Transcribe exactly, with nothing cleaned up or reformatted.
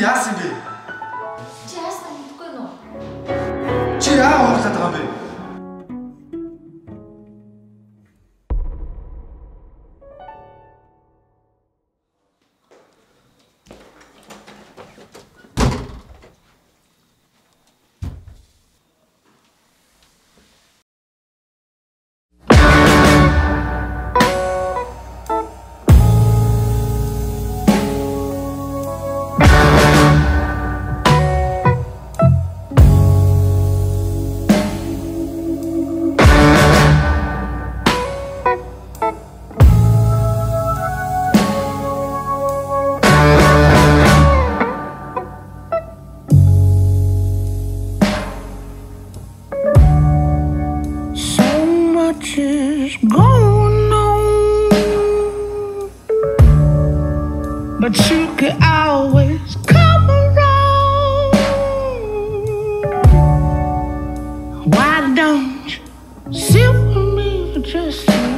Biasi be. Tiasta mtu kono. Tiao ta trabe. But you could always come around. Why don't you sit with me for just a minute?